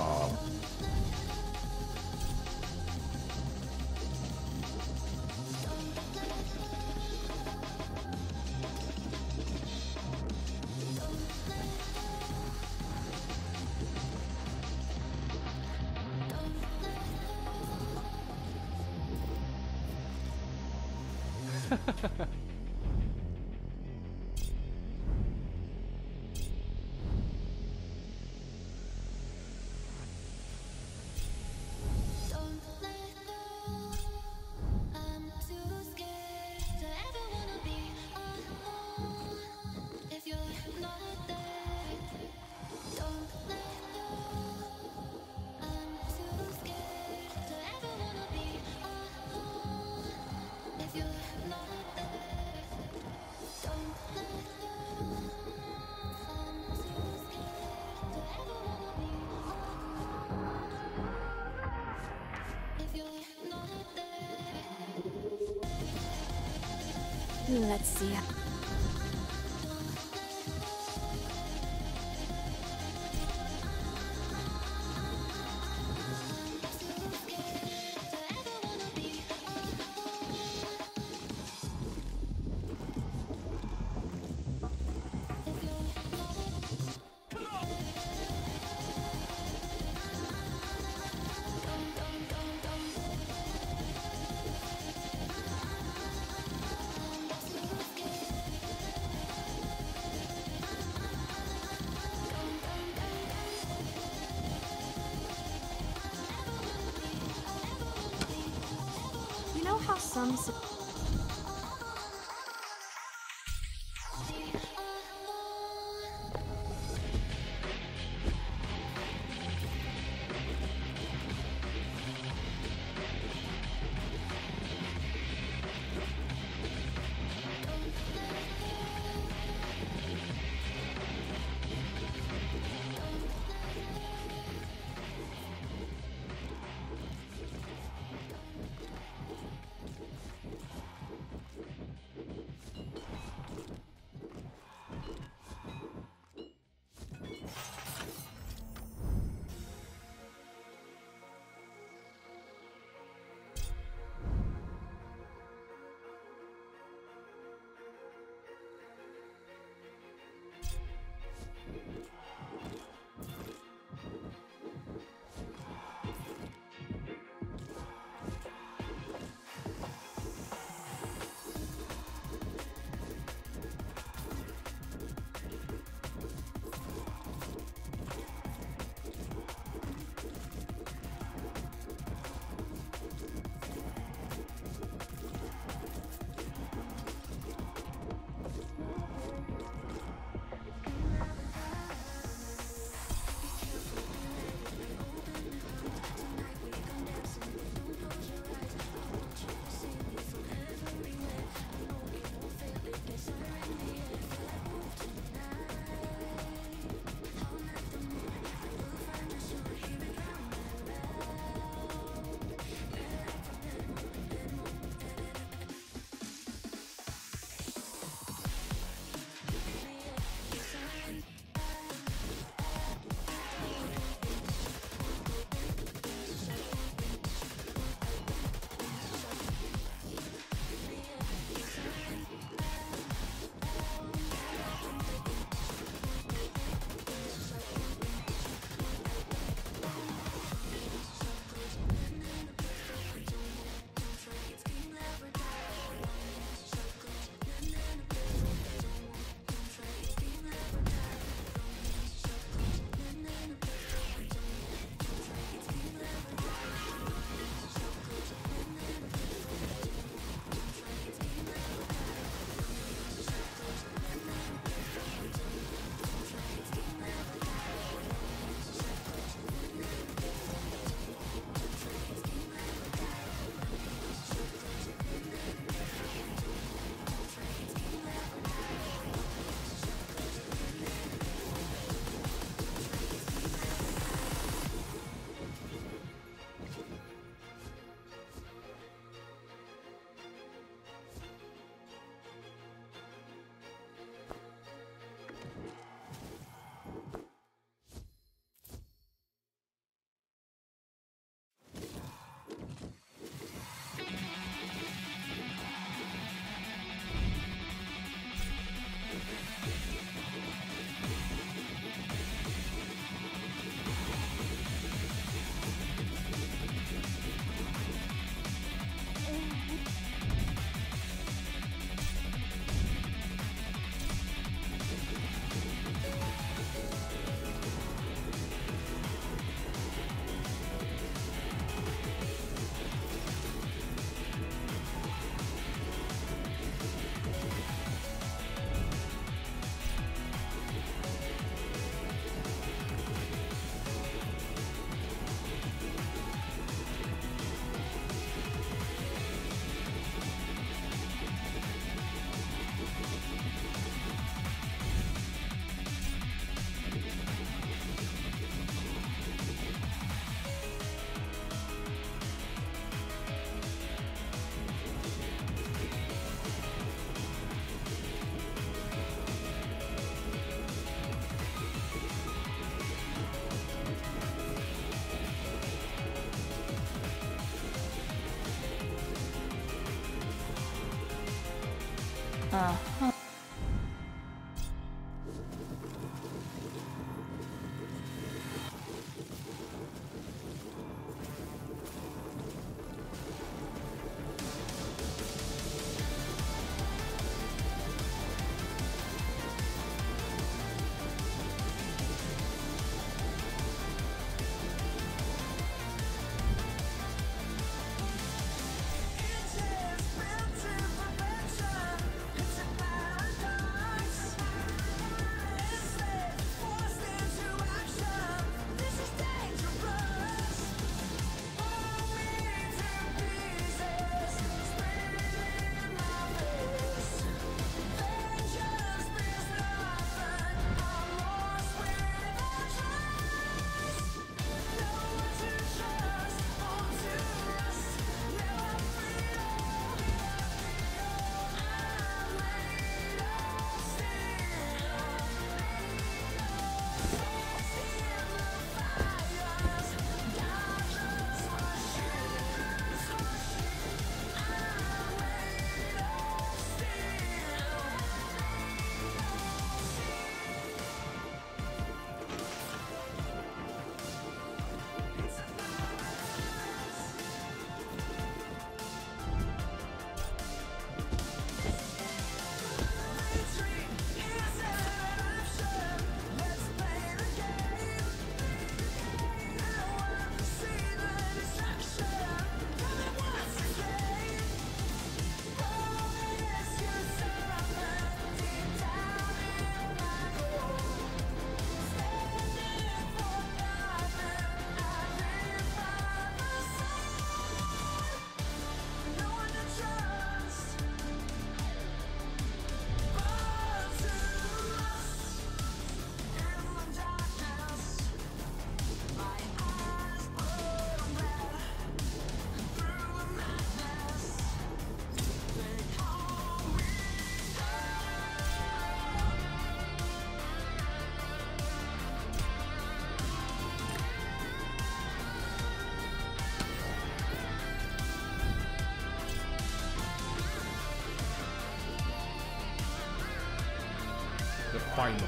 job. Let's see. Some Uh-huh. Final.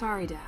Sorry, Dad.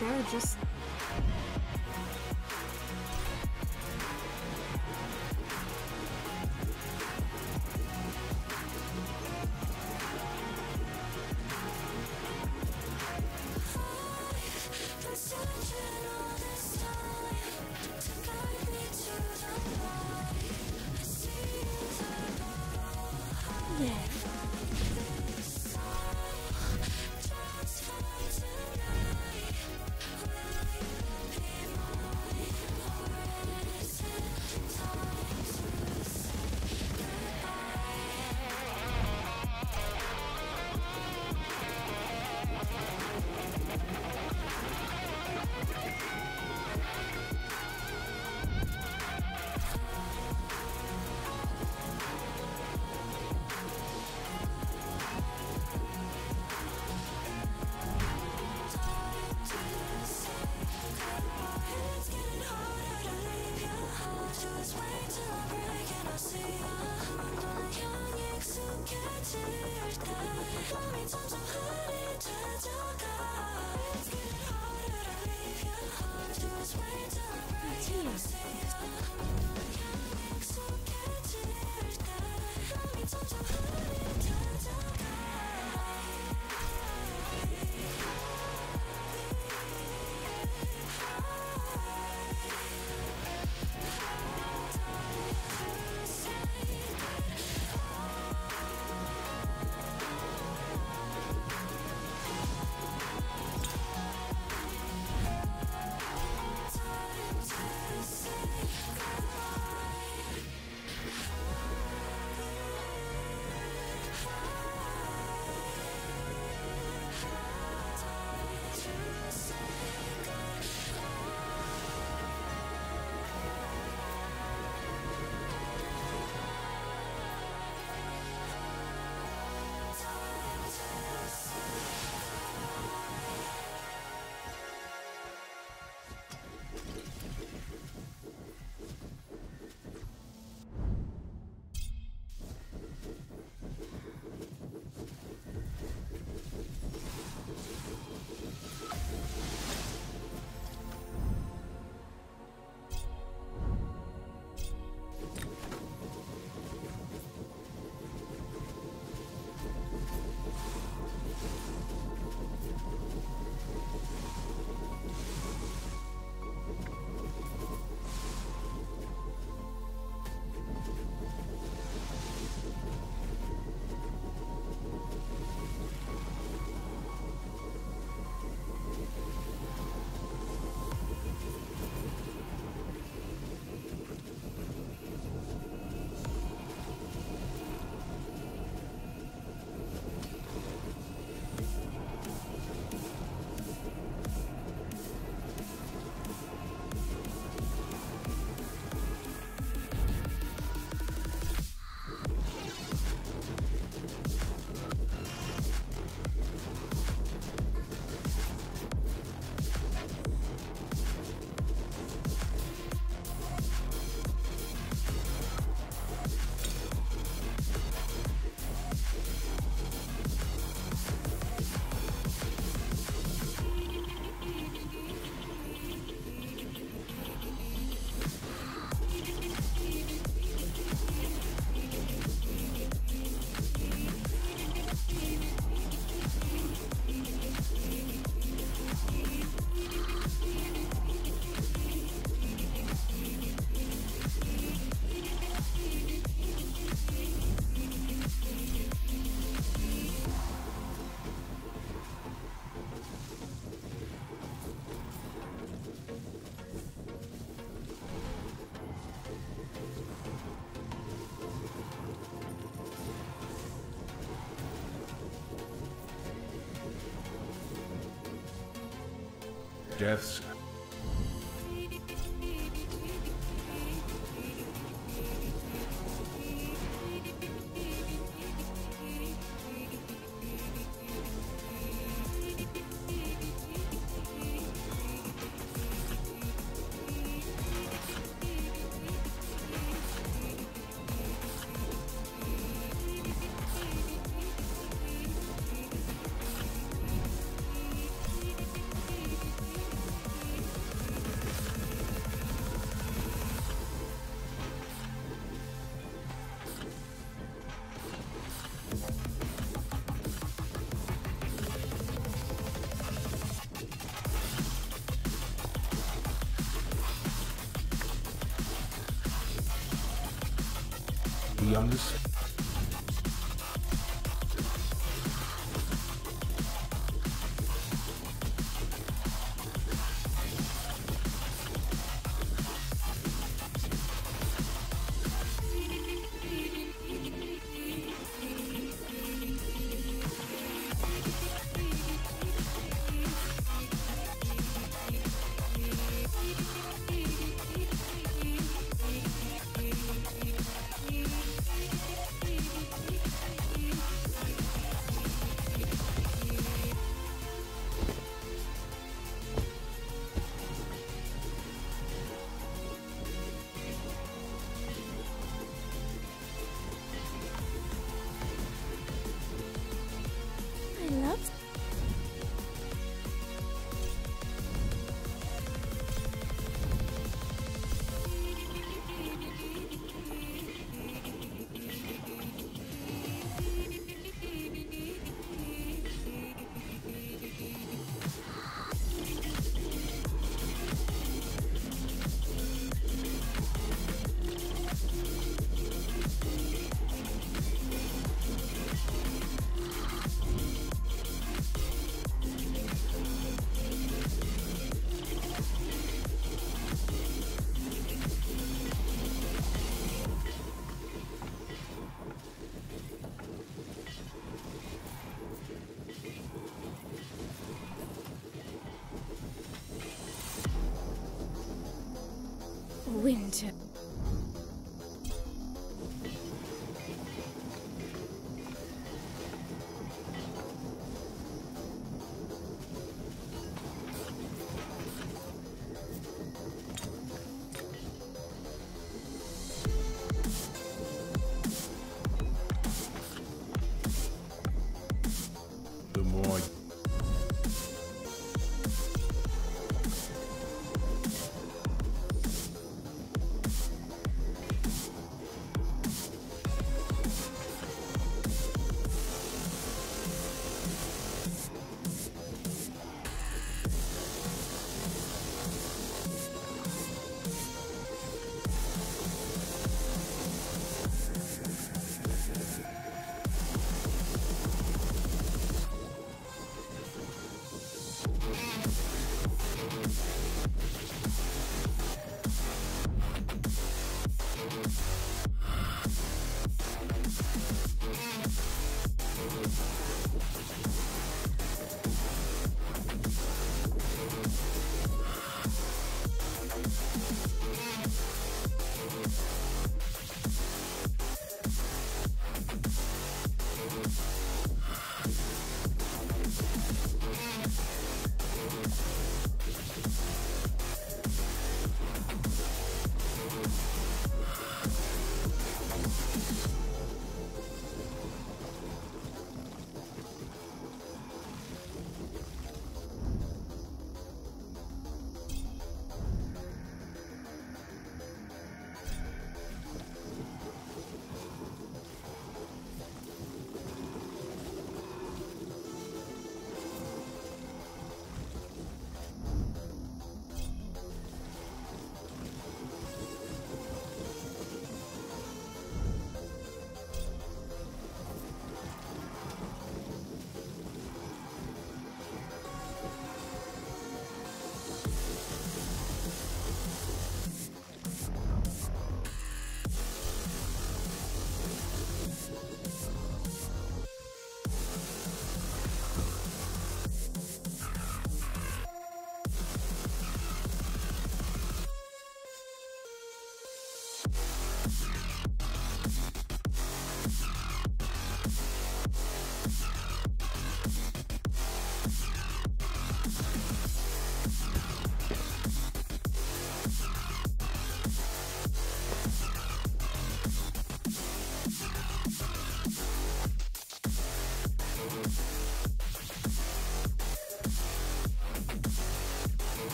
They're just... deaths. On this. Winter.